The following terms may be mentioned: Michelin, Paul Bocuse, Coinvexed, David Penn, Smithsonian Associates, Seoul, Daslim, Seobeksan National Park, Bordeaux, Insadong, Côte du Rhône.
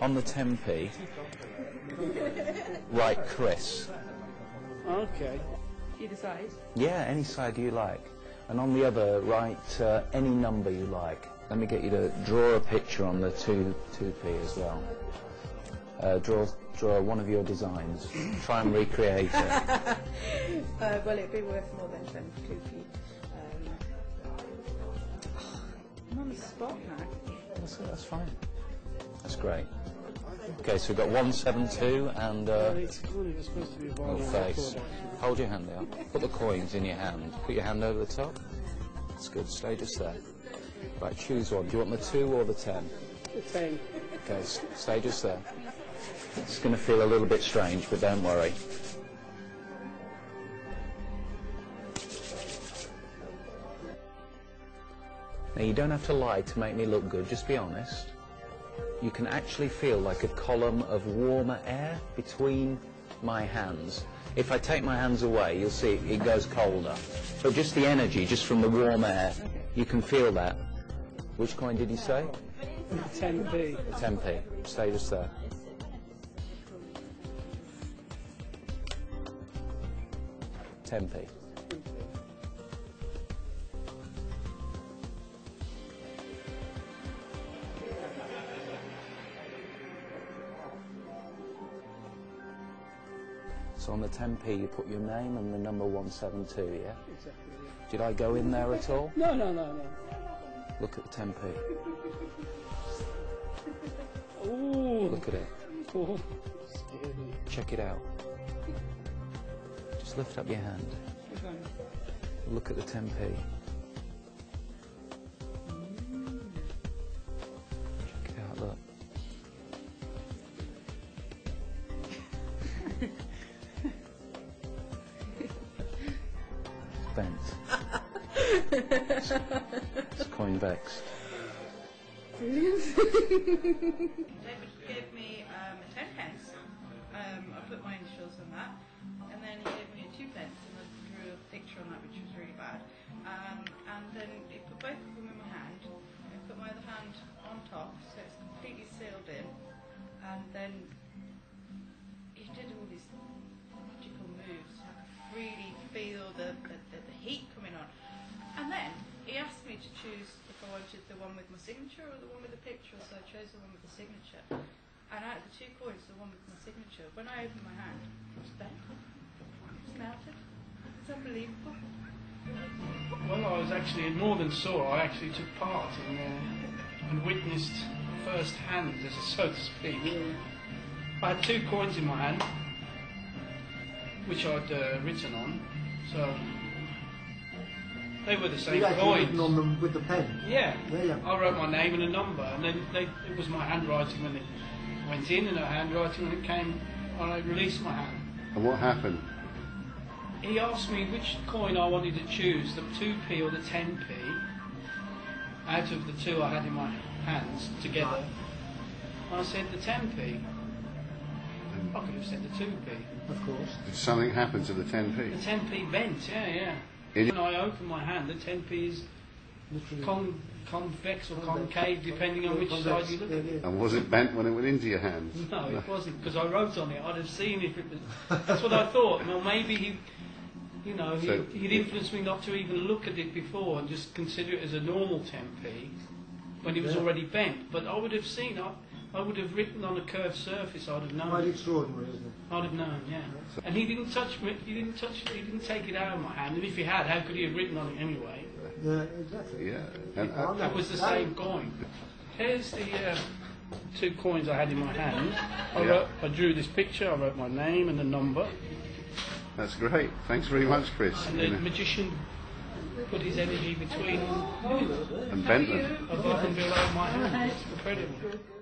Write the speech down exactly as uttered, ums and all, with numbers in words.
On the Tempe. Right, Chris. Okay. Either side? Yeah, any side you like. And on the other, write uh, any number you like. Let me get you to draw a picture on the two, two P as well. Uh, draw, draw one of your designs. Try and recreate it. uh, well, it'd be worth more than twenty-two P. I'm on the spot now. That's it, that's fine. That's great. Okay, so we've got one seven two and uh, little face. Hold your hand out. Put the coins in your hand. Put your hand over the top. That's good. Stay just there. Right, choose one. Do you want the two or the ten? The ten. Okay, stay just there. It's going to feel a little bit strange, but don't worry. Now, you don't have to lie to make me look good, just be honest. You can actually feel like a column of warmer air between my hands. If I take my hands away, you'll see it goes colder. But just the energy, just from the warm air, you can feel that. Which coin did you say? ten P. ten P. Stay just there. ten P. So on the ten P you put your name and the number one seven two, yeah? Exactly. Yeah. Did I go in there at all? No, no, no, no. Look at the ten P. Ooh. Look at it. Ooh. Check it out. Just lift up your hand. Look at the ten P. Check it out, look. Bent. It's, it's Coinvexed. Brilliant. David gave me um, a ten pence. Um, I put my initials on that, and then he gave me a two pence, and I drew a picture on that, which was really bad. Um, and then he put both of them in my hand, and put my other hand on top, so it's completely sealed in. And then he did all these magical moves. Really feel the, the, the, the heat coming on. And then he asked me to choose if I wanted the one with my signature or the one with the picture, so I chose the one with the signature. And out of the two coins, the one with my signature, when I opened my hand, it was bent. It was melted. It's unbelievable. Well, I was actually in Northern Soar. I actually took part in, uh, and witnessed firsthand, so to speak. Yeah. I had two coins in my hand, which I'd uh, written on, so they were the same you coins. Written on them with the pen. Yeah. Really? I wrote my name and a number, and then they, it was my handwriting when it went in, and her handwriting when it came. And I released my hand. And what happened? He asked me which coin I wanted to choose, the two P or the ten P, out of the two I had in my hands together. And I said the ten P. I could have said the two P. Of course. Did something happen to the ten P? The ten P bent, yeah, yeah. It when I open my hand, the ten P is con convex or concave, depending on which side you look at it. And was it bent when it went into your hand? No, no. It wasn't, because I wrote on it. I'd have seen if it was... That's what I thought. Well, maybe he, you know, he, so he'd influenced me not to even look at it before and just consider it as a normal ten P when it was yeah. already bent. But I would have seen... I, I would have written on a curved surface. I'd have known. Quite extraordinary, isn't it? I'd have known, yeah. And he didn't touch me. He didn't touch. He didn't take it out of my hand. And if he had, how could he have written on it anyway? Yeah, exactly. Yeah. And, uh, that was the same coin. Here's the uh, two coins I had in my hand. I, wrote, yeah. I drew this picture. I wrote my name and the number. That's great. Thanks very much, Chris. And the magician put his energy between and bent them above and below my hand. It's incredible.